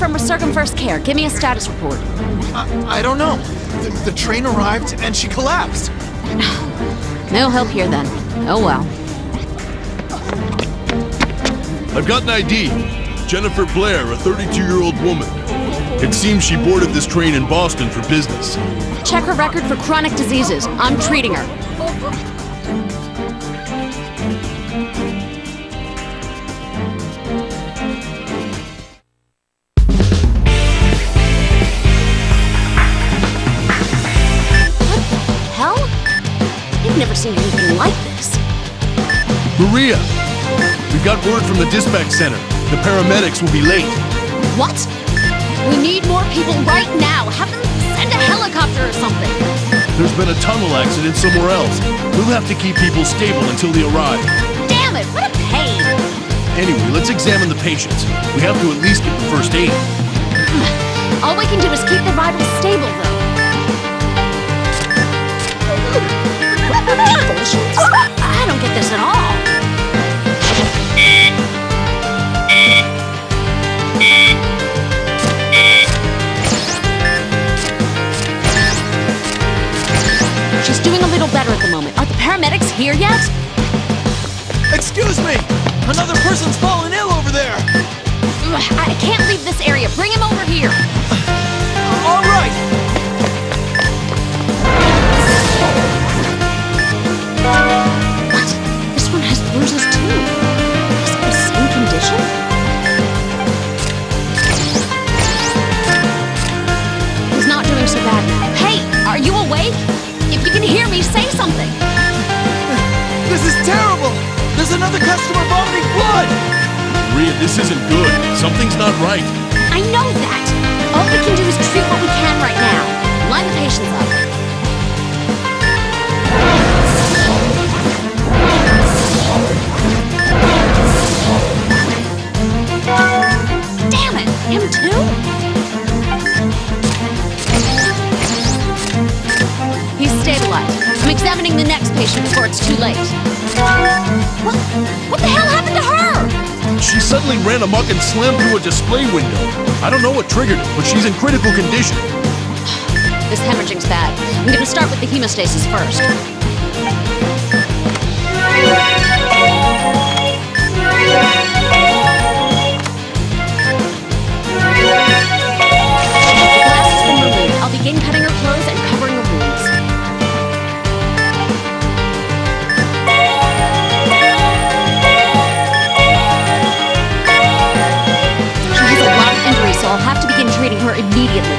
from circumfirst care. Give me a status report. I don't know. The train arrived and she collapsed. No help here then. Oh well. I've got an ID. Jennifer Blair, a 32-year-old woman. It seems she boarded this train in Boston for business. Check her record for chronic diseases. I'm treating her. Seen anything like this. Maria! We've got word from the dispatch center. The paramedics will be late. What? We need more people right now. Have them send a helicopter or something. There's been a tunnel accident somewhere else. We'll have to keep people stable until they arrive. Damn it, what a pain! Anyway, let's examine the patients. We have to at least get the first aid. All we can do is keep their vitals stable, though. I don't get this at all. She's doing a little better at the moment. Are the paramedics here yet? Excuse me! Another person's fallen ill over there! I can't leave this area. Bring him over here. All right! Another customer vomiting blood! Maria, this isn't good. Something's not right. I know that! All we can do is treat what we can right now. Line the patients up. Damn it! Him too? He's stabilized. I'm examining the next patient before it's too late. What the hell happened to her? She suddenly ran amok and slammed through a display window. I don't know what triggered it, but she's in critical condition. This hemorrhaging's bad. I'm going to start with the hemostasis first. The glass has been removed. I'll begin cutting her clothes and covering her wounds. I'll have to begin treating her immediately.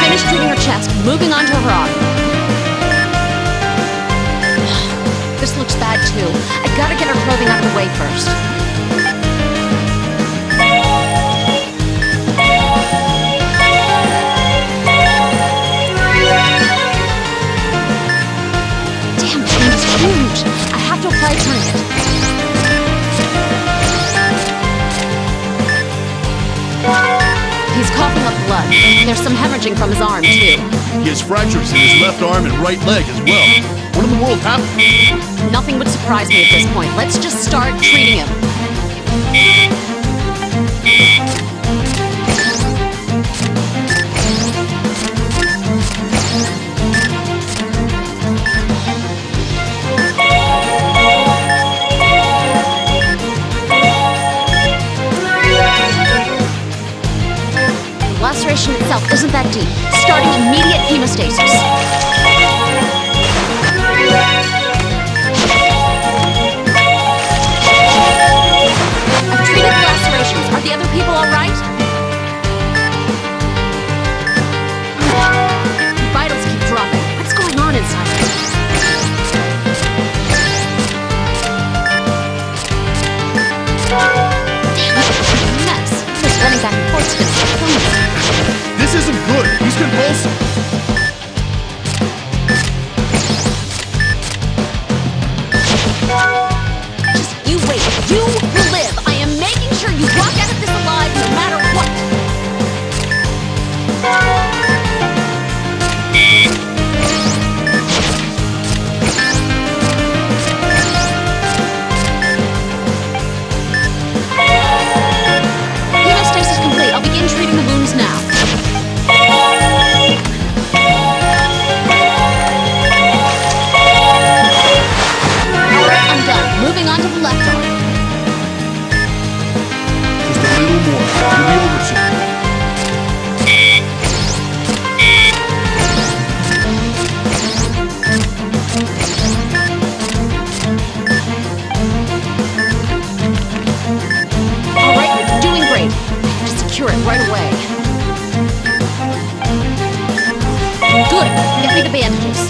Finish treating her chest, moving on to her arm. Looks bad too. I gotta get her clothing out of the way first. Damn, it's huge. I have to apply tourniquet. He's coughing up blood. There's some hemorrhaging from his arm too. He has fractures in his left arm and right leg as well. What in the world happened? Nothing would surprise me at this point. Let's just start treating him. The laceration itself isn't that deep. Starting immediate hemostasis. Are the other people all right? The vitals keep dropping. What's going on inside? Damn, what a mess. He's running back and forth to the phone. This isn't good. He's convulsing. Good. Get me the bandages.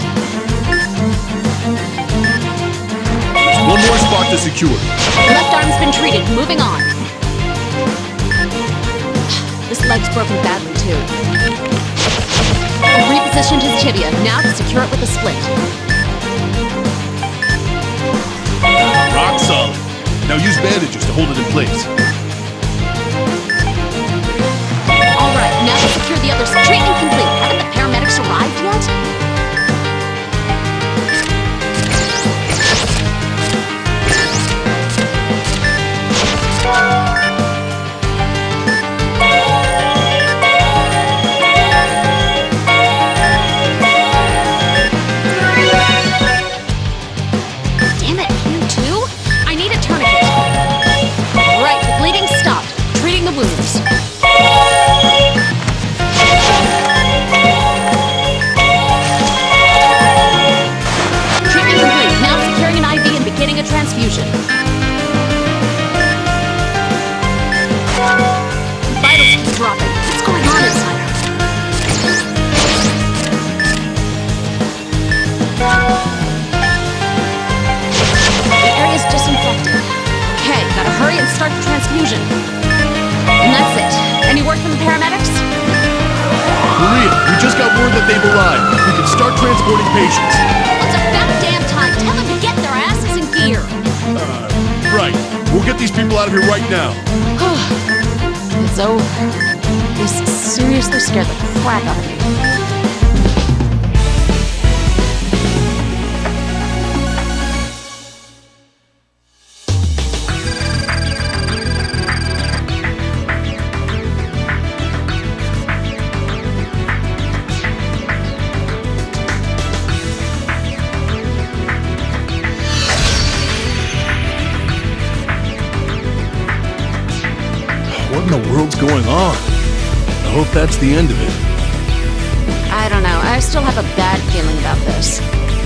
One more spot to secure. Left arm's been treated. Moving on. This leg's broken badly, too. I've repositioned his tibia. Now to secure it with a split. Rock solid. Now use bandages to hold it in place. Alright, now to secure the other side. Treatment complete. Haven't the paramedics arrived yet? Damn it, you too? I need a tourniquet. Right, the bleeding stopped. Treating the wounds. A transfusion. Vitals keep dropping. What's going on inside her? The area's disinfected. Okay, gotta hurry and start the transfusion. And that's it. Any word from the paramedics? Maria, we just got word that they've arrived. We can start transporting patients. It's about damn time. Tell them to get their ass. Right. We'll get these people out of here right now. It's over. This seriously scared the crap out of me. What in the world's going on? I hope that's the end of it. I don't know. I still have a bad feeling about this.